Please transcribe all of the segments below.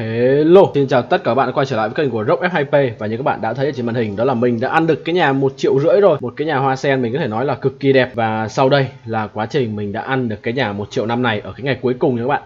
Hello, xin chào tất cả các bạn đã quay trở lại với kênh của Rock F2P. Và như các bạn đã thấy ở trên màn hình, đó là mình đã ăn được cái nhà 1,5 triệu rồi. Một cái nhà hoa sen mình có thể nói là cực kỳ đẹp. Và sau đây là quá trình mình đã ăn được cái nhà 1,5 triệu này ở cái ngày cuối cùng nha các bạn.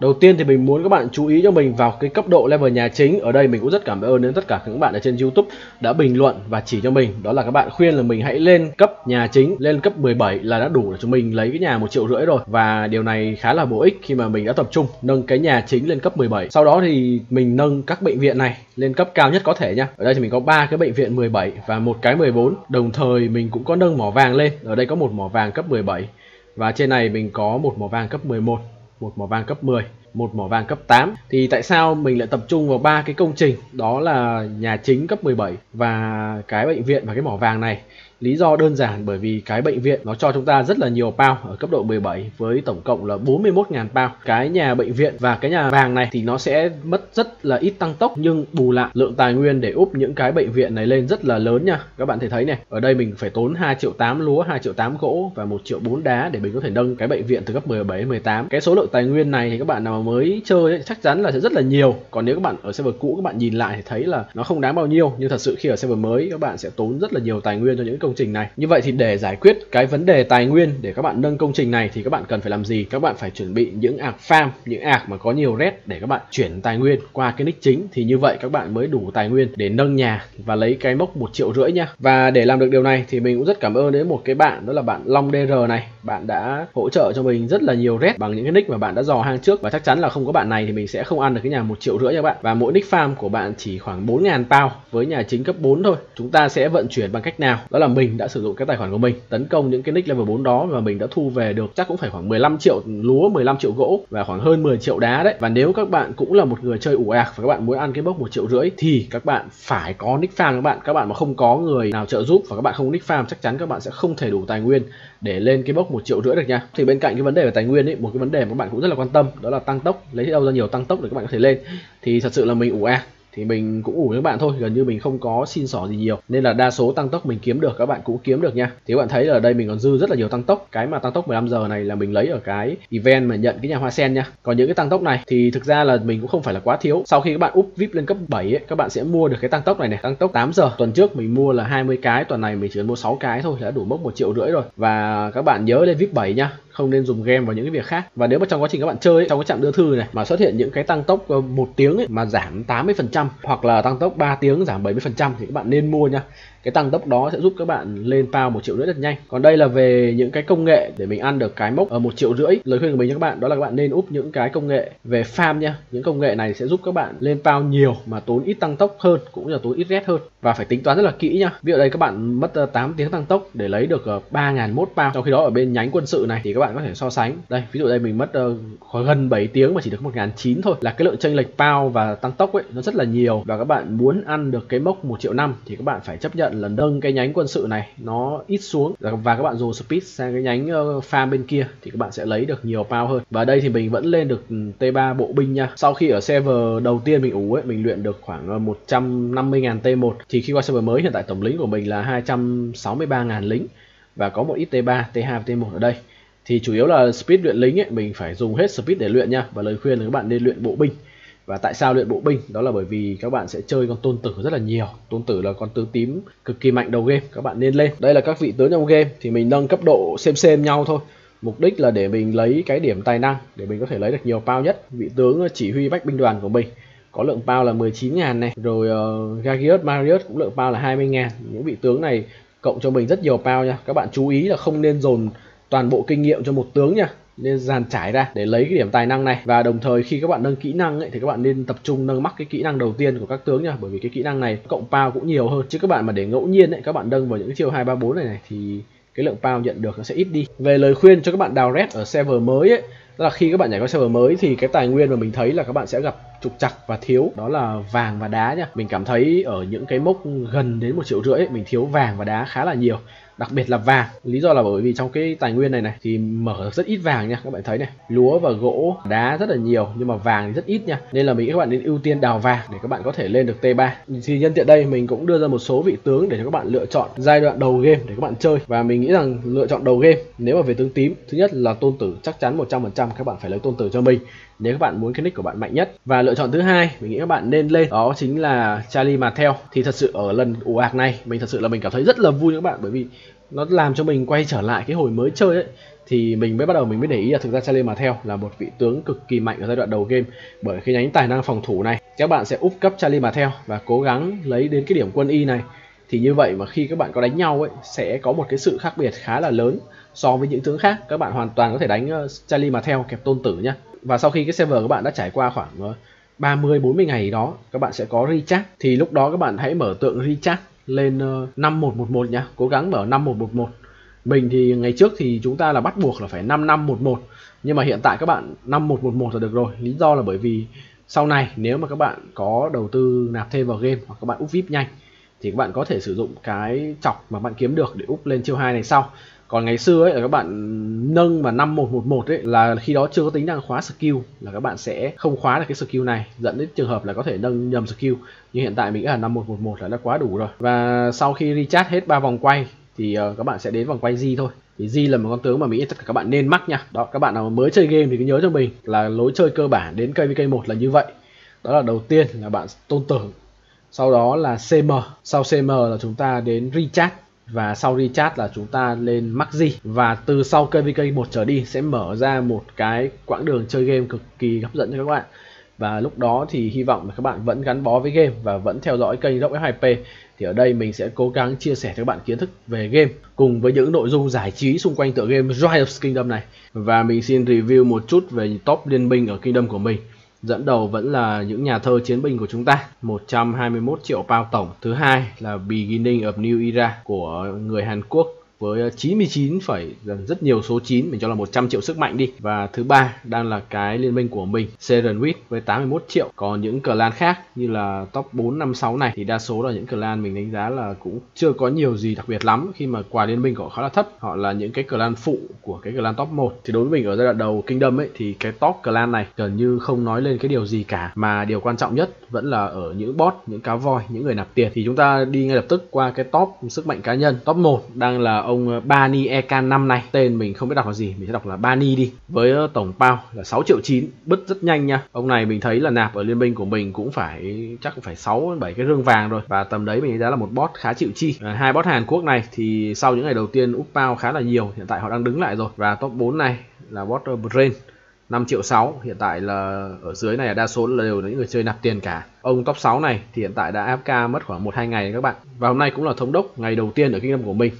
Đầu tiên thì mình muốn các bạn chú ý cho mình vào cái cấp độ level nhà chính. Ở đây mình cũng rất cảm ơn đến tất cả các bạn ở trên YouTube đã bình luận và chỉ cho mình. Đó là các bạn khuyên là mình hãy lên cấp nhà chính, lên cấp 17 là đã đủ để chúng mình lấy cái nhà 1,5 triệu rồi. Và điều này khá là bổ ích khi mà mình đã tập trung nâng cái nhà chính lên cấp 17. Sau đó thì mình nâng các bệnh viện này lên cấp cao nhất có thể nha. Ở đây thì mình có 3 cái bệnh viện 17 và một cái 14. Đồng thời mình cũng có nâng mỏ vàng lên. Ở đây có một mỏ vàng cấp 17. Và trên này mình có một mỏ vàng cấp 11, một mỏ vàng cấp 10, một mỏ vàng cấp 8. Thì tại sao mình lại tập trung vào 3 cái công trình, đó là nhà chính cấp 17 và cái bệnh viện và cái mỏ vàng này? Lý do đơn giản bởi vì cái bệnh viện nó cho chúng ta rất là nhiều pound ở cấp độ 17 với tổng cộng là 41.000 pound. Cái nhà bệnh viện và cái nhà vàng này thì nó sẽ mất rất là ít tăng tốc, nhưng bù lại lượng tài nguyên để úp những cái bệnh viện này lên rất là lớn nha. Các bạn thể thấy này, ở đây mình phải tốn 2,8 triệu lúa, 2,8 triệu gỗ và 1,4 triệu đá để mình có thể nâng cái bệnh viện từ cấp 17 đến 18. Cái số lượng tài nguyên này thì các bạn nào mới chơi ấy, chắc chắn là sẽ rất là nhiều. Còn nếu các bạn ở server cũ các bạn nhìn lại thì thấy là nó không đáng bao nhiêu, nhưng thật sự khi ở server mới các bạn sẽ tốn rất là nhiều tài nguyên cho những công trình này. Như vậy thì để giải quyết cái vấn đề tài nguyên để các bạn nâng công trình này thì các bạn cần phải làm gì? Các bạn phải chuẩn bị những ạc farm, những ạc mà có nhiều red để các bạn chuyển tài nguyên qua cái nick chính. Thì như vậy các bạn mới đủ tài nguyên để nâng nhà và lấy cái mốc 1,5 triệu nha. Và để làm được điều này thì mình cũng rất cảm ơn đến một cái bạn, đó là bạn Long DR này. Bạn đã hỗ trợ cho mình rất là nhiều red bằng những cái nick mà bạn đã dò hang trước, và chắc chắn là không có bạn này thì mình sẽ không ăn được cái nhà 1,5 triệu nha các bạn. Và mỗi nick farm của bạn chỉ khoảng 4.000 pound với nhà chính cấp 4 thôi. Chúng ta sẽ vận chuyển bằng cách nào? Đó là mình đã sử dụng cái tài khoản của mình tấn công những cái nick level 4 đó, và mình đã thu về được chắc cũng phải khoảng 15 triệu lúa, 15 triệu gỗ và khoảng hơn 10 triệu đá đấy. Và nếu các bạn cũng là một người chơi ủ ạc và các bạn muốn ăn cái mốc 1,5 triệu thì các bạn phải có nick farm các bạn. Các bạn mà không có người nào trợ giúp và các bạn không nick farm, chắc chắn các bạn sẽ không thể đủ tài nguyên để lên cái mốc 1,5 triệu được nha. Thì bên cạnh cái vấn đề về tài nguyên ấy, một cái vấn đề mà các bạn cũng rất là quan tâm đó là tăng tốc, lấy đâu ra nhiều tăng tốc để các bạn có thể lên. Thì thật sự là mình ủ ạc thì mình cũng ủ với các bạn thôi, gần như mình không có xin xỏ gì nhiều, nên là đa số tăng tốc mình kiếm được các bạn cũng kiếm được nha. Thì các bạn thấy là ở đây mình còn dư rất là nhiều tăng tốc. Cái mà tăng tốc 15 giờ này là mình lấy ở cái event mà nhận cái nhà hoa sen nha. Còn những cái tăng tốc này thì thực ra là mình cũng không phải là quá thiếu. Sau khi các bạn úp VIP lên cấp 7 ấy, các bạn sẽ mua được cái tăng tốc này này, tăng tốc 8 giờ. Tuần trước mình mua là 20 cái, tuần này mình chỉ cần mua 6 cái thôi đã đủ mốc 1,5 triệu rồi. Và các bạn nhớ lên VIP 7 nha, không nên dùng game vào những cái việc khác. Và nếu mà trong quá trình các bạn chơi ấy, trong cái trạm đưa thư này mà xuất hiện những cái tăng tốc 1 tiếng ấy, mà giảm 80% hoặc là tăng tốc 3 tiếng giảm 70% thì các bạn nên mua nha. Cái tăng tốc đó sẽ giúp các bạn lên pound 1,5 triệu rất nhanh. Còn đây là về những cái công nghệ để mình ăn được cái mốc ở 1,5 triệu. Lời khuyên của mình cho các bạn đó là các bạn nên úp những cái công nghệ về farm nha. Những công nghệ này sẽ giúp các bạn lên pound nhiều mà tốn ít tăng tốc hơn, cũng là tốn ít red hơn, và phải tính toán rất là kỹ nha. Ví dụ đây các bạn mất 8 tiếng tăng tốc để lấy được 3.001 pound. Trong khi đó ở bên nhánh quân sự này thì các bạn có thể so sánh. Đây, ví dụ đây mình mất gần 7 tiếng mà chỉ được 1.900 thôi. Là cái lượng chênh lệch pound và tăng tốc ấy nó rất là nhiều, và các bạn muốn ăn được cái mốc 1,5 triệu thì các bạn phải chấp nhận là nâng cái nhánh quân sự này nó ít xuống, và các bạn dồn speed sang cái nhánh farm bên kia thì các bạn sẽ lấy được nhiều pound hơn. Và đây thì mình vẫn lên được T3 bộ binh nha. Sau khi ở server đầu tiên mình ủ ấy, mình luyện được khoảng 150.000 T1, thì khi qua server mới hiện tại tổng lính của mình là 263.000 lính, và có một ít T3, T2 và T1 ở đây. Thì chủ yếu là speed luyện lính ấy, mình phải dùng hết speed để luyện nha. Và lời khuyên là các bạn nên luyện bộ binh. Và tại sao luyện bộ binh? Đó là bởi vì các bạn sẽ chơi con tôn tử rất là nhiều. Tôn tử là con tướng tím cực kỳ mạnh đầu game, các bạn nên lên. Đây là các vị tướng trong game, thì mình nâng cấp độ xem nhau thôi. Mục đích là để mình lấy cái điểm tài năng để mình có thể lấy được nhiều pound nhất. Vị tướng chỉ huy bách binh đoàn của mình có lượng pound là 19.000 này. Rồi Gaius Marius cũng lượng pound là 20.000. Những vị tướng này cộng cho mình rất nhiều pound nha. Các bạn chú ý là không nên dồn toàn bộ kinh nghiệm cho một tướng nha, nên dàn trải ra để lấy cái điểm tài năng này. Và đồng thời khi các bạn nâng kỹ năng ấy, thì các bạn nên tập trung nâng mắc cái kỹ năng đầu tiên của các tướng nha, bởi vì cái kỹ năng này cộng pound cũng nhiều hơn. Chứ các bạn mà để ngẫu nhiên ấy, các bạn nâng vào những cái chiều 2, 3, 4 này thì cái lượng pound nhận được nó sẽ ít đi. Về lời khuyên cho các bạn đào red ở server mới ấy, đó là khi các bạn nhảy qua server mới thì cái tài nguyên mà mình thấy là các bạn sẽ gặp trục trặc và thiếu, đó là vàng và đá nha. Mình cảm thấy ở những cái mốc gần đến 1,5 triệu mình thiếu vàng và đá khá là nhiều. đặc biệt là vàng. Lý do là bởi vì trong cái tài nguyên này này thì mở rất ít vàng nha, các bạn thấy này, lúa và gỗ, đá rất là nhiều nhưng mà vàng thì rất ít nha, nên là các bạn nên ưu tiên đào vàng để các bạn có thể lên được T3. Thì nhân tiện đây mình cũng đưa ra một số vị tướng để cho các bạn lựa chọn giai đoạn đầu game để các bạn chơi, và mình nghĩ rằng lựa chọn đầu game nếu mà về tướng tím, thứ nhất là Tôn Tử, chắc chắn 100% các bạn phải lấy Tôn Tử cho mình nếu các bạn muốn cái nick của bạn mạnh nhất. Và lựa chọn thứ hai mình nghĩ các bạn nên lên đó chính là Charlie Martel. Thì thật sự ở lần ủ ạc này mình thật sự là mình cảm thấy rất là vui các bạn, bởi vì nó làm cho mình quay trở lại cái hồi mới chơi ấy, thì mình mới bắt đầu mới để ý là thực ra Charlie Martel là một vị tướng cực kỳ mạnh ở giai đoạn đầu game. Bởi cái nhánh tài năng phòng thủ này, các bạn sẽ úp cấp Charlie Martel và cố gắng lấy đến cái điểm quân y này, thì như vậy mà khi các bạn có đánh nhau ấy sẽ có một cái sự khác biệt khá là lớn so với những tướng khác. Các bạn hoàn toàn có thể đánh Charlie Martel kẹp Tôn Tử nhá. Và sau khi cái server các bạn đã trải qua khoảng 30-40 ngày đó, các bạn sẽ có recharge, thì lúc đó các bạn hãy mở tượng recharge lên 5111 nhá, cố gắng mở 5111. Mình thì ngày trước thì chúng ta là bắt buộc là phải 5511, nhưng mà hiện tại các bạn 5111 là được rồi. Lý do là bởi vì sau này nếu mà các bạn có đầu tư nạp thêm vào game hoặc các bạn úp VIP nhanh thì các bạn có thể sử dụng cái chọc mà bạn kiếm được để úp lên chiêu 2 này sau. Còn ngày xưa ấy là các bạn nâng mà 5111 ấy là khi đó chưa có tính năng khóa skill, là các bạn sẽ không khóa được cái skill này, dẫn đến trường hợp là có thể nâng nhầm skill. Nhưng hiện tại mình nghĩ là 5111 là đã quá đủ rồi. Và sau khi recharge hết 3 vòng quay thì các bạn sẽ đến vòng quay G thôi. Thì G là một con tướng mà mình nghĩ tất cả các bạn nên mắc nha. Đó, các bạn nào mới chơi game thì cứ nhớ cho mình là lối chơi cơ bản đến KVK1 là như vậy. Đó là đầu tiên là bạn Tôn Tử, sau đó là CM, sau CM là chúng ta đến recharge, và sau recharge là chúng ta lên maxi. Và từ sau KVK1 trở đi sẽ mở ra một cái quãng đường chơi game cực kỳ hấp dẫn cho các bạn. Và lúc đó thì hy vọng là các bạn vẫn gắn bó với game và vẫn theo dõi kênh Rock F2P. Thì ở đây mình sẽ cố gắng chia sẻ cho các bạn kiến thức về game cùng với những nội dung giải trí xung quanh tựa game Rise of Kingdoms này. Và mình xin review một chút về top liên minh ở Kingdom của mình. Dẫn đầu vẫn là những nhà thơ chiến binh của chúng ta, 121 triệu pound tổng. Thứ hai là Beginning of New Era của người Hàn Quốc với 99, rất nhiều số 9, mình cho là 100 triệu sức mạnh đi. Và thứ ba đang là cái liên minh của mình, Serenwit với 81 triệu. Còn những clan khác như là top 4, 5, 6 này thì đa số là những clan mình đánh giá là cũng chưa có nhiều gì đặc biệt lắm, khi mà quà liên minh của họ khá là thấp. Họ là những cái clan phụ của cái clan top 1. Thì đối với mình ở giai đoạn đầu Kingdom ấy thì cái top clan này gần như không nói lên cái điều gì cả, mà điều quan trọng nhất vẫn là ở những bot, những cá voi, những người nạp tiền. Thì chúng ta đi ngay lập tức qua cái top sức mạnh cá nhân. Top 1 đang là ông Bani Ek năm này, tên mình không biết đọc là gì, mình sẽ đọc là Bani đi, với tổng pound là 6 triệu 9, bứt rất nhanh nha. Ông này mình thấy là nạp ở liên minh của mình cũng phải chắc cũng phải 6-7 cái rương vàng rồi, và tầm đấy mình thấy giá là một bot khá chịu chi. Hai bot Hàn Quốc này thì sau những ngày đầu tiên up pound khá là nhiều, hiện tại họ đang đứng lại rồi. Và top 4 này là bot Brain 5 triệu 6, hiện tại là ở dưới này đa số là đều là những người chơi nạp tiền cả. Ông top 6 này thì hiện tại đã AFK mất khoảng 1-2 ngày các bạn, và hôm nay cũng là thống đốc ngày đầu tiên ở Kingdom của mình.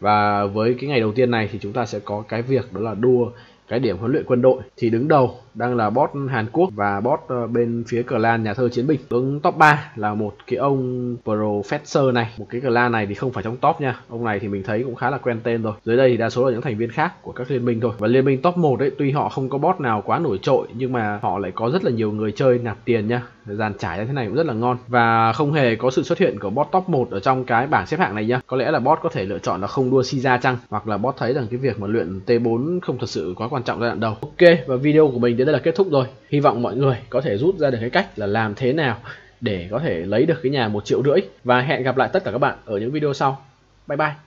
Và với cái ngày đầu tiên này thì chúng ta sẽ có cái việc đó là đua cái điểm huấn luyện quân đội. Thì đứng đầu đang là bot Hàn Quốc và bot bên phía clan nhà thơ chiến binh. Đứng top 3 là một cái ông Professor này, một cái clan này thì không phải trong top nha. Ông này thì mình thấy cũng khá là quen tên rồi. Dưới đây thì đa số là những thành viên khác của các liên minh thôi. Và liên minh top 1 đấy, tuy họ không có bot nào quá nổi trội nhưng mà họ lại có rất là nhiều người chơi nạp tiền nha. Dàn trải ra thế này cũng rất là ngon, và không hề có sự xuất hiện của bot top 1 ở trong cái bảng xếp hạng này nhá. Có lẽ là bot có thể lựa chọn là không đua si ra chăng, hoặc là bot thấy rằng cái việc mà luyện T4 không thật sự quá quan trọng giai đoạn đầu. Ok, và video của mình đến đây là kết thúc rồi. Hy vọng mọi người có thể rút ra được cái cách là làm thế nào để có thể lấy được cái nhà 1,5 triệu. Và hẹn gặp lại tất cả các bạn ở những video sau. Bye bye.